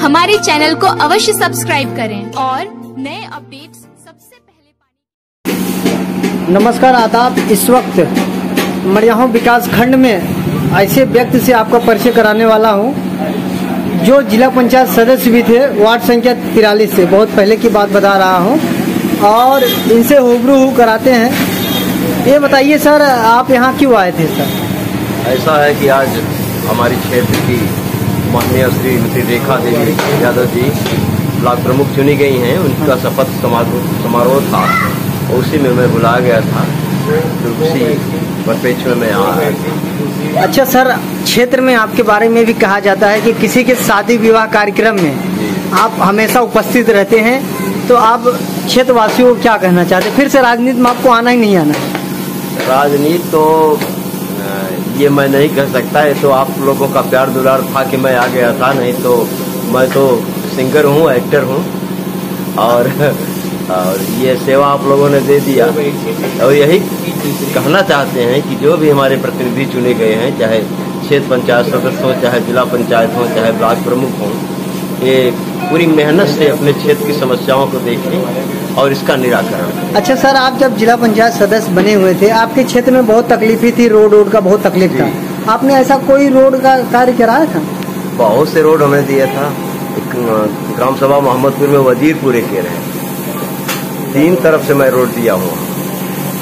हमारे चैनल को अवश्य सब्सक्राइब करें और नए अपडेट्स सबसे पहले। नमस्कार, आदाब। इस वक्त मड़ियाहूं विकास खंड में ऐसे व्यक्ति से आपका परिचय कराने वाला हूं जो जिला पंचायत सदस्य भी थे, वार्ड संख्या 43 से। बहुत पहले की बात बता रहा हूं और इनसे रूबरू कराते हैं। ये बताइए सर, आप यहाँ क्यों आए थे? सर ऐसा है कि आज हमारी क्षेत्र की माननीय श्रीमती रेखा देवी यादव जी ब्लॉक प्रमुख चुनी गई हैं। उनका शपथ समारोह था, उसी में मैं बुलाया गया था, तो उसी परिप्रेक्ष्य में आया। अच्छा सर, क्षेत्र में आपके बारे में भी कहा जाता है कि किसी के शादी विवाह कार्यक्रम में आप हमेशा उपस्थित रहते हैं, तो आप क्षेत्रवासियों को क्या कहना चाहते? फिर से राजनीति में आपको आना ही नहीं आना? राजनीति तो ये मैं नहीं कह सकता, ये तो आप लोगों का प्यार दुलार था कि मैं आ गया था, नहीं तो मैं तो सिंगर हूँ, एक्टर हूँ और ये सेवा आप लोगों ने दे दिया। और यही कहना चाहते हैं कि जो भी हमारे प्रतिनिधि चुने गए हैं, चाहे क्षेत्र पंचायत सदस्य हो, चाहे जिला पंचायत हो, चाहे ब्लॉक प्रमुख हो, ये पूरी मेहनत से अपने क्षेत्र की समस्याओं को देखें और इसका निराकरण। अच्छा सर, आप जब जिला पंचायत सदस्य बने हुए थे, आपके क्षेत्र में बहुत तकलीफी थी, रोड का बहुत तकलीफ था। आपने ऐसा कोई रोड का कार्य कराया था? बहुत से रोड हमने दिया था। ग्राम सभा मोहम्मदपुर में वजीर पूरे के रहे, 3 तरफ से मैं रोड दिया हूँ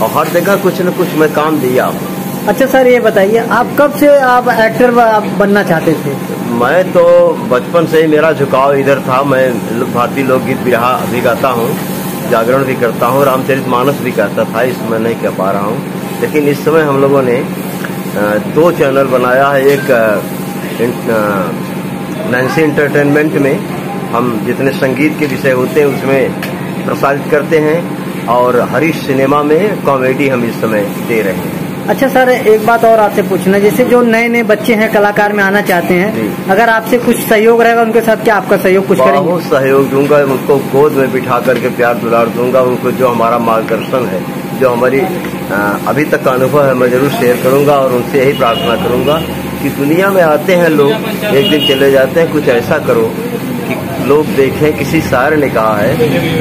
और हर जगह कुछ न कुछ मैं काम दिया हूँ। अच्छा सर, ये बताइए आप कब से आप एक्टर बनना चाहते थे? मैं तो बचपन से ही मेरा झुकाव इधर था। मैं भारतीय लोकगीत भी गाता हूँ, जागरण भी करता हूँ, रामचरितमानस भी गाता था, इसमें नहीं कह पा रहा हूँ। लेकिन इस समय हम लोगों ने 2 चैनल बनाया है। एक नैन्सी इंटरटेनमेंट में हम जितने संगीत के विषय होते हैं उसमें प्रसारित करते हैं, और हरीश सिनेमा में कॉमेडी हम इस समय दे रहे हैं। अच्छा सर, एक बात और आपसे पूछना, जैसे जो नए नए बच्चे हैं कलाकार में आना चाहते हैं, अगर आपसे कुछ सहयोग रहेगा उनके साथ, क्या आपका सहयोग कुछ करेंगे? बहुत सहयोग दूंगा, उनको गोद में बिठा करके प्यार दुलार दूंगा। उनको जो हमारा मार्गदर्शन है, जो हमारी अभी तक का अनुभव है, मैं जरूर शेयर करूंगा और उनसे यही प्रार्थना करूंगा कि दुनिया में आते हैं लोग, एक दिन चले जाते हैं, कुछ ऐसा करो कि लोग देखें। किसी शायर ने कहा है,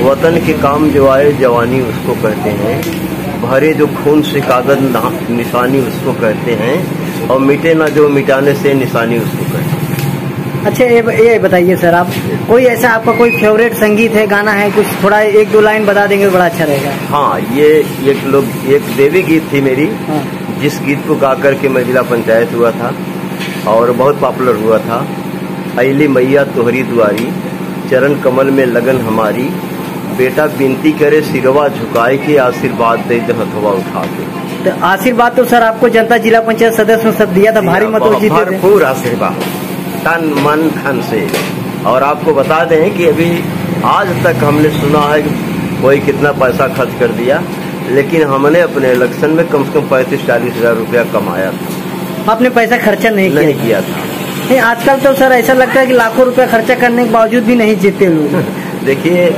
वतन के काम जो आए जवानी उसको कहते हैं, भरे जो खून से कागज निशानी उसको कहते हैं, और मिटे ना जो मिटाने से निशानी उसको कहते हैं। अच्छा ये बताइए सर, आप कोई ऐसा आपका कोई फेवरेट संगीत है, गाना है, कुछ थोड़ा 1-2 लाइन बता देंगे बड़ा अच्छा रहेगा। हाँ, ये एक देवी गीत थी मेरी, जिस गीत को गा करके मैं जिला पंचायत हुआ था और बहुत पॉपुलर हुआ था। अली मैया तोहरी दुआरी, चरण कमल में लगन हमारी, बेटा बिनती करे सिरवा झुकाए के, आशीर्वाद दे जो हथवा उठा के। तो आशीर्वाद तो सर आपको जनता जिला पंचायत सदस्य में सब दिया था, भारी मतों जीते थे, पूरा आशीर्वाद तन मन धन से। और आपको बता दें कि अभी आज तक हमने सुना है कोई कितना पैसा खर्च कर दिया, लेकिन हमने अपने इलेक्शन में कम से कम 35-40 हज़ार रुपया कमाया था। आपने पैसा खर्चा नहीं किया था? नहीं, आजकल तो सर ऐसा लगता है कि लाखों रुपया खर्चा करने के बावजूद भी नहीं जीते लोग। देखिए,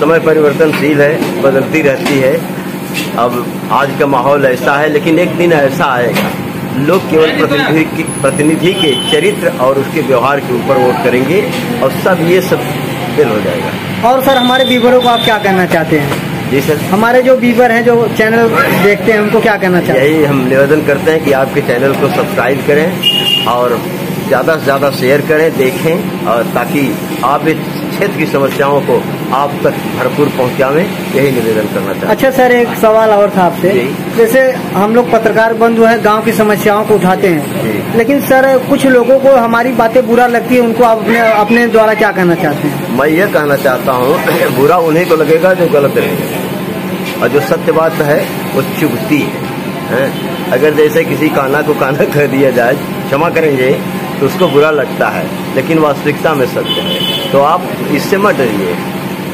समय परिवर्तनशील है, बदलती रहती है। अब आज का माहौल ऐसा है, लेकिन एक दिन ऐसा आएगा लोग केवल प्रतिनिधि के चरित्र और उसके व्यवहार के ऊपर वोट करेंगे और ये सब फेल हो जाएगा। और सर, हमारे व्यूअरों को आप क्या कहना चाहते हैं? जी सर, हमारे जो व्यूअर हैं, जो चैनल देखते हैं, उनको क्या कहना चाहिए? यही हम निवेदन करते हैं कि आपके चैनल को सब्सक्राइब करें और ज़्यादा से ज़्यादा शेयर करें, देखें, और ताकि आप इस क्षेत्र की समस्याओं को आप तक भरपूर पहुंचावें, यही निवेदन करना चाहिए। अच्छा सर, एक सवाल और था आपसे। जैसे हम लोग पत्रकार बंधु हैं, गांव की समस्याओं को उठाते हैं, लेकिन सर कुछ लोगों को हमारी बातें बुरा लगती है, उनको आप अपने द्वारा क्या कहना चाहते हैं? मैं ये कहना चाहता हूँ, बुरा उन्हीं को लगेगा जो गलत रहेगा, और जो सत्य बात है वो चुभती है। अगर जैसे किसी काना को काना कह दिया जाए, क्षमा करेंगे तो उसको बुरा लगता है, लेकिन वास्तविकता में सत्य है, तो आप इससे मत डरिए।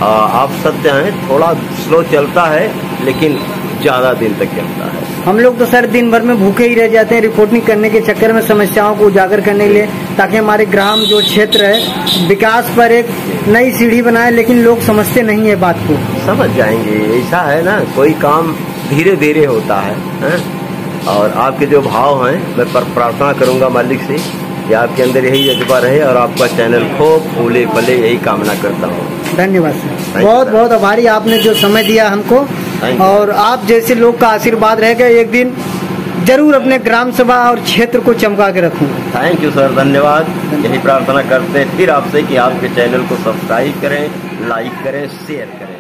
आप सत्य हैं, थोड़ा स्लो चलता है लेकिन ज़्यादा दिन तक चलता है। हम लोग तो सर दिन भर में भूखे ही रह जाते हैं रिपोर्टिंग करने के चक्कर में, समस्याओं को उजागर करने के लिए, ताकि हमारे ग्राम जो क्षेत्र है विकास पर एक नई सीढ़ी बनाए, लेकिन लोग समझते नहीं है बात को। समझ जाएंगे, ऐसा है ना, कोई काम धीरे धीरे होता है। और आपके जो भाव हैं, मैं प्रार्थना करूँगा मालिक से कि आपके अंदर यही जज्बा रहे और आपका चैनल खूब फूले फले, यही कामना करता हूँ। धन्यवाद सर, बहुत बहुत आभारी आपने जो समय दिया हमको, और आप जैसे लोग का आशीर्वाद रहेगा एक दिन जरूर अपने ग्राम सभा और क्षेत्र को चमका के रखूंगा। थैंक यू सर, धन्यवाद। यही प्रार्थना करते हैं फिर आपसे कि आपके चैनल को सब्सक्राइब करें, लाइक करें, शेयर करें।